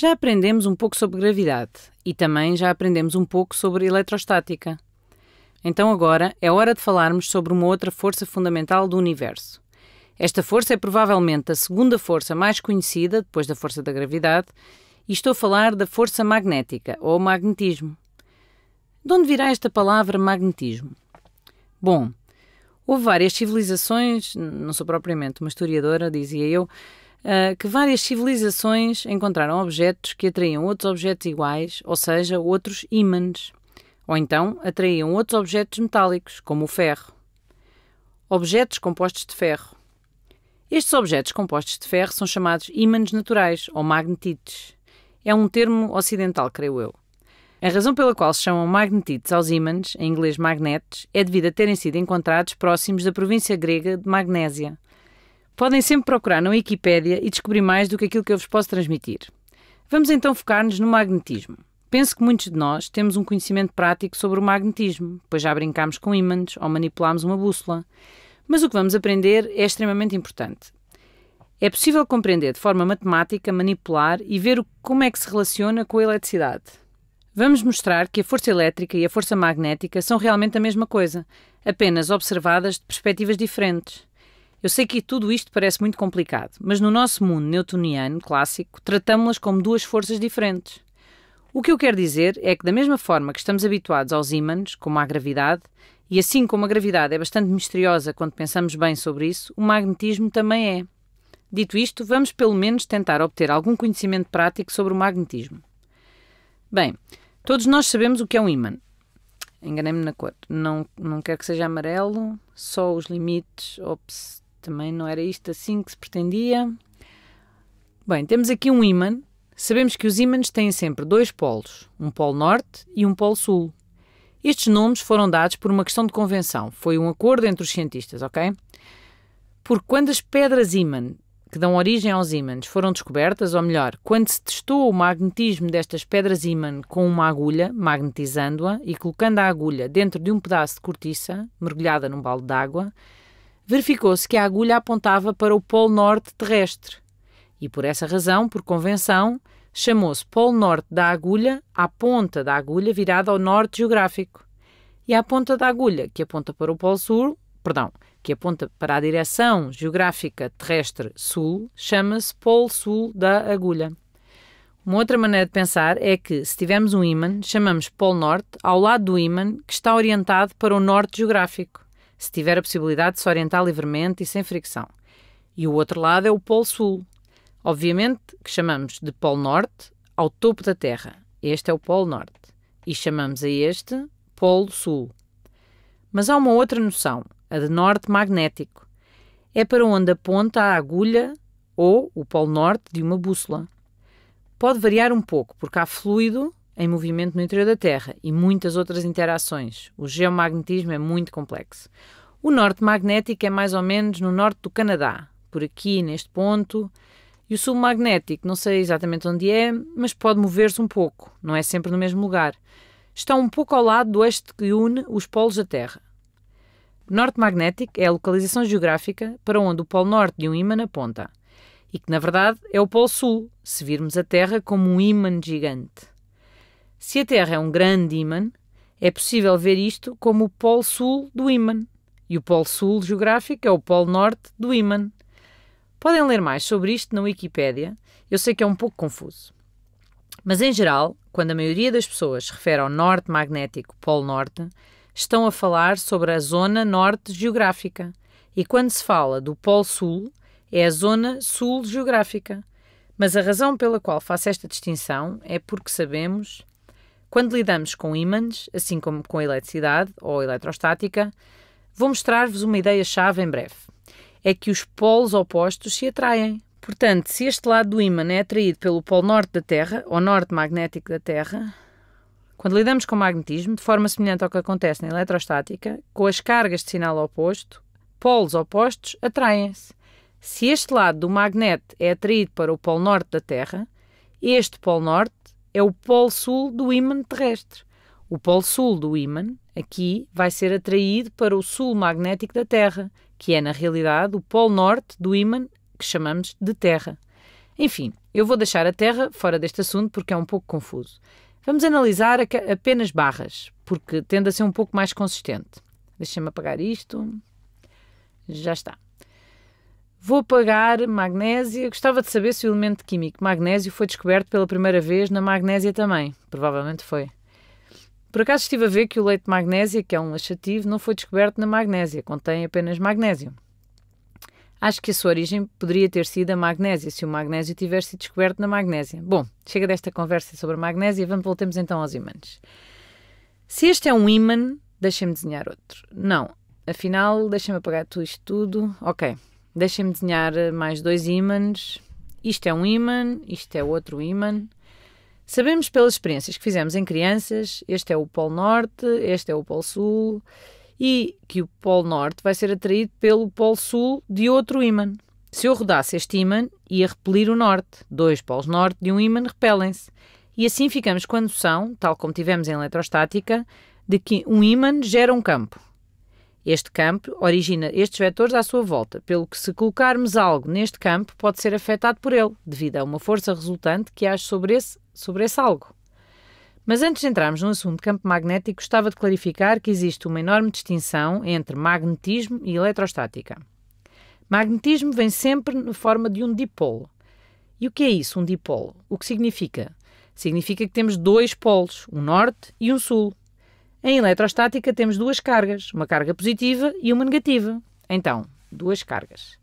Já aprendemos um pouco sobre gravidade e também já aprendemos um pouco sobre eletrostática. Então agora é hora de falarmos sobre uma outra força fundamental do Universo. Esta força é provavelmente a segunda força mais conhecida, depois da força da gravidade, e estou a falar da força magnética, ou magnetismo. De onde virá esta palavra magnetismo? Bom, houve várias civilizações, não sou propriamente uma historiadora, dizia eu, que várias civilizações encontraram objetos que atraíam outros objetos iguais, ou seja, outros ímãs, ou então atraíam outros objetos metálicos, como o ferro. Objetos compostos de ferro. Estes objetos compostos de ferro são chamados ímãs naturais, ou magnetites. É um termo ocidental, creio eu. A razão pela qual se chamam magnetites aos ímãs, em inglês magnetes, é devido a terem sido encontrados próximos da província grega de Magnésia. Podem sempre procurar na Wikipédia e descobrir mais do que aquilo que eu vos posso transmitir. Vamos então focar-nos no magnetismo. Penso que muitos de nós temos um conhecimento prático sobre o magnetismo, pois já brincámos com ímãs ou manipulámos uma bússola. Mas o que vamos aprender é extremamente importante. É possível compreender de forma matemática, manipular e ver como é que se relaciona com a eletricidade. Vamos mostrar que a força elétrica e a força magnética são realmente a mesma coisa, apenas observadas de perspectivas diferentes. Eu sei que tudo isto parece muito complicado, mas no nosso mundo newtoniano clássico, tratamos-las como duas forças diferentes. O que eu quero dizer é que da mesma forma que estamos habituados aos ímãs, como à gravidade, e assim como a gravidade é bastante misteriosa quando pensamos bem sobre isso, o magnetismo também é. Dito isto, vamos pelo menos tentar obter algum conhecimento prático sobre o magnetismo. Bem, todos nós sabemos o que é um ímã. Enganei-me na cor. Não quero que seja amarelo, só os limites. Ops, também não era isto assim que se pretendia. Bem, temos aqui um ímã. Sabemos que os ímãs têm sempre dois polos, um polo norte e um polo sul. Estes nomes foram dados por uma questão de convenção. Foi um acordo entre os cientistas, ok? Porque quando as pedras ímã, que dão origem aos ímãs, foram descobertas, ou melhor, quando se testou o magnetismo destas pedras ímã com uma agulha, magnetizando-a e colocando a agulha dentro de um pedaço de cortiça, mergulhada num balde de água, verificou-se que a agulha apontava para o polo norte terrestre. E por essa razão, por convenção, chamou-se polo norte da agulha à ponta da agulha virada ao norte geográfico. E à ponta da agulha, que aponta para o polo sul, que aponta para a direção geográfica terrestre sul, chama-se polo sul da agulha. Uma outra maneira de pensar é que, se tivermos um ímã, chamamos polo norte ao lado do ímã que está orientado para o norte geográfico, se tiver a possibilidade de se orientar livremente e sem fricção. E o outro lado é o polo sul. Obviamente que chamamos de polo norte ao topo da Terra. Este é o polo norte. E chamamos a este polo sul. Mas há uma outra noção, a de norte magnético. É para onde aponta a agulha ou o polo norte de uma bússola. Pode variar um pouco, porque há fluido em movimento no interior da Terra e muitas outras interações. O geomagnetismo é muito complexo. O norte magnético é mais ou menos no norte do Canadá, por aqui, neste ponto. E o sul magnético, não sei exatamente onde é, mas pode mover-se um pouco. Não é sempre no mesmo lugar. Está um pouco ao lado do eixo que une os polos da Terra. Norte magnético é a localização geográfica para onde o polo norte de um ímã aponta, e que, na verdade, é o polo sul, se virmos a Terra como um ímã gigante. Se a Terra é um grande ímã, é possível ver isto como o polo sul do ímã, e o polo sul geográfico é o polo norte do ímã. Podem ler mais sobre isto na Wikipédia, eu sei que é um pouco confuso. Mas, em geral, quando a maioria das pessoas se refere ao norte magnético, polo norte, estão a falar sobre a zona norte geográfica. E quando se fala do polo sul, é a zona sul geográfica. Mas a razão pela qual faço esta distinção é porque sabemos, quando lidamos com ímãs, assim como com a eletricidade ou eletrostática, vou mostrar-vos uma ideia-chave em breve. É que os polos opostos se atraem. Portanto, se este lado do ímã é atraído pelo polo norte da Terra, ou norte magnético da Terra, quando lidamos com o magnetismo, de forma semelhante ao que acontece na eletrostática, com as cargas de sinal oposto, polos opostos atraem-se. Se este lado do magnete é atraído para o polo norte da Terra, este polo norte é o polo sul do ímã terrestre. O polo sul do ímã, aqui, vai ser atraído para o sul magnético da Terra, que é, na realidade, o polo norte do ímã que chamamos de Terra. Enfim, eu vou deixar a terra fora deste assunto porque é um pouco confuso. Vamos analisar apenas barras, porque tende a ser um pouco mais consistente. Deixa-me apagar isto. Já está. Vou apagar magnésia. Gostava de saber se o elemento químico magnésio foi descoberto pela primeira vez na magnésia também. Provavelmente foi. Por acaso estive a ver que o leite de magnésia, que é um laxativo, não foi descoberto na magnésia. Contém apenas magnésio. Acho que a sua origem poderia ter sido a magnésia, se o magnésio tiver sido descoberto na magnésia. Bom, chega desta conversa sobre a magnésia, voltemos então aos ímãs. Se este é um ímã, deixem-me desenhar outro. Não, afinal, deixem-me apagar isto tudo. Ok, deixem-me desenhar mais dois ímãs. Isto é um ímã, isto é outro ímã. Sabemos pelas experiências que fizemos em crianças, este é o polo norte, este é o polo sul, e que o polo norte vai ser atraído pelo polo sul de outro ímã. Se eu rodasse este ímã, ia repelir o norte. Dois polos norte de um ímã repelem-se. E assim ficamos com a noção, tal como tivemos em eletrostática, de que um ímã gera um campo. Este campo origina estes vetores à sua volta, pelo que se colocarmos algo neste campo, pode ser afetado por ele, devido a uma força resultante que age sobre esse algo. Mas antes de entrarmos no assunto de campo magnético, gostava de clarificar que existe uma enorme distinção entre magnetismo e eletrostática. Magnetismo vem sempre na forma de um dipolo. E o que é isso, um dipolo? O que significa? Significa que temos dois polos, um norte e um sul. Em eletrostática temos duas cargas, uma carga positiva e uma negativa. Então, duas cargas,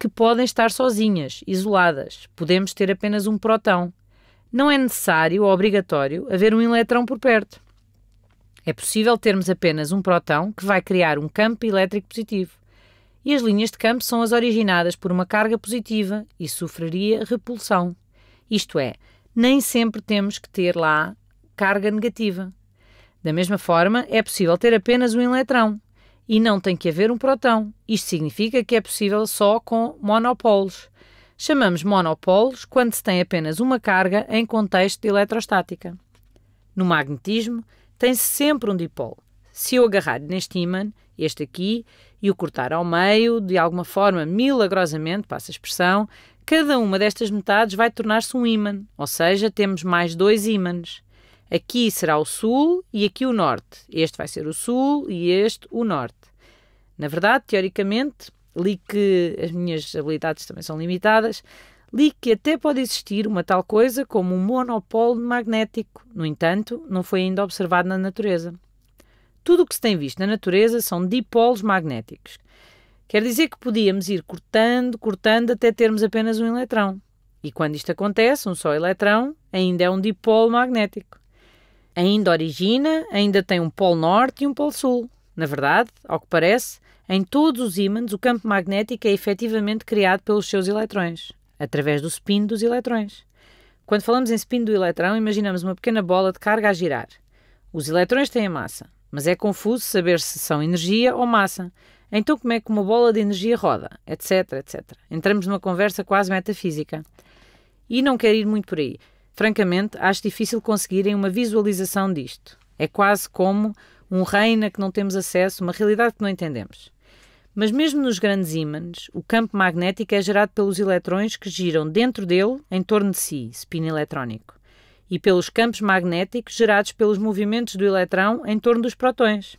que podem estar sozinhas, isoladas. Podemos ter apenas um próton. Não é necessário ou obrigatório haver um elétron por perto. É possível termos apenas um próton que vai criar um campo elétrico positivo. E as linhas de campo são as originadas por uma carga positiva e sofreria repulsão. Isto é, nem sempre temos que ter lá carga negativa. Da mesma forma, é possível ter apenas um elétron e não tem que haver um próton. Isto significa que é possível só com monopolos. Chamamos monopolos quando se tem apenas uma carga em contexto de eletrostática. No magnetismo, tem-se sempre um dipolo. Se eu agarrar neste ímã, este aqui, e o cortar ao meio, de alguma forma, milagrosamente, passa a expressão, cada uma destas metades vai tornar-se um ímã, ou seja, temos mais dois ímãs. Aqui será o sul e aqui o norte. Este vai ser o sul e este o norte. Na verdade, teoricamente, li que as minhas habilidades também são limitadas, li que até pode existir uma tal coisa como um monopolo magnético. No entanto, não foi ainda observado na natureza. Tudo o que se tem visto na natureza são dipolos magnéticos. Quer dizer que podíamos ir cortando, até termos apenas um elétron. E quando isto acontece, um só elétron ainda é um dipolo magnético. Ainda origina, ainda tem um polo norte e um polo sul. Na verdade, ao que parece, em todos os ímãs, o campo magnético é efetivamente criado pelos seus elétrons, através do spin dos elétrons. Quando falamos em spin do elétron, imaginamos uma pequena bola de carga a girar. Os elétrons têm massa, mas é confuso saber se são energia ou massa. Então como é que uma bola de energia roda? Etc, etc. Entramos numa conversa quase metafísica. E não quero ir muito por aí. Francamente, acho difícil conseguirem uma visualização disto. É quase como um reino a que não temos acesso, uma realidade que não entendemos. Mas mesmo nos grandes ímãs, o campo magnético é gerado pelos elétrons que giram dentro dele, em torno de si, spin eletrónico, e pelos campos magnéticos gerados pelos movimentos do elétron em torno dos prótons.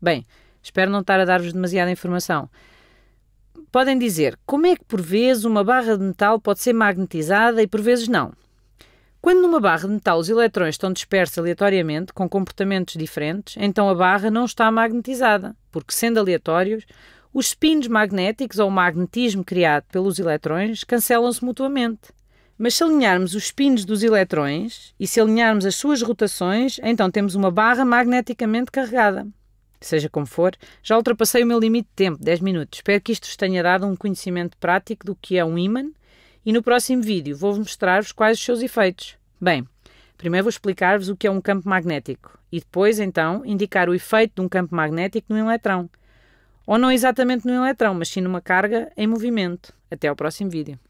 Bem, espero não estar a dar-vos demasiada informação. Podem dizer, como é que por vezes uma barra de metal pode ser magnetizada e por vezes não? Quando numa barra de metal os elétrons estão dispersos aleatoriamente, com comportamentos diferentes, então a barra não está magnetizada, porque sendo aleatórios, os spins magnéticos ou o magnetismo criado pelos elétrons cancelam-se mutuamente. Mas se alinharmos os spins dos elétrons e se alinharmos as suas rotações, então temos uma barra magneticamente carregada. Seja como for, já ultrapassei o meu limite de tempo, 10 minutos. Espero que isto vos tenha dado um conhecimento prático do que é um ímã. E no próximo vídeo vou mostrar-vos quais os seus efeitos. Bem, primeiro vou explicar-vos o que é um campo magnético e depois, então, indicar o efeito de um campo magnético no elétron. Ou não exatamente no elétron, mas sim numa carga em movimento. Até ao próximo vídeo.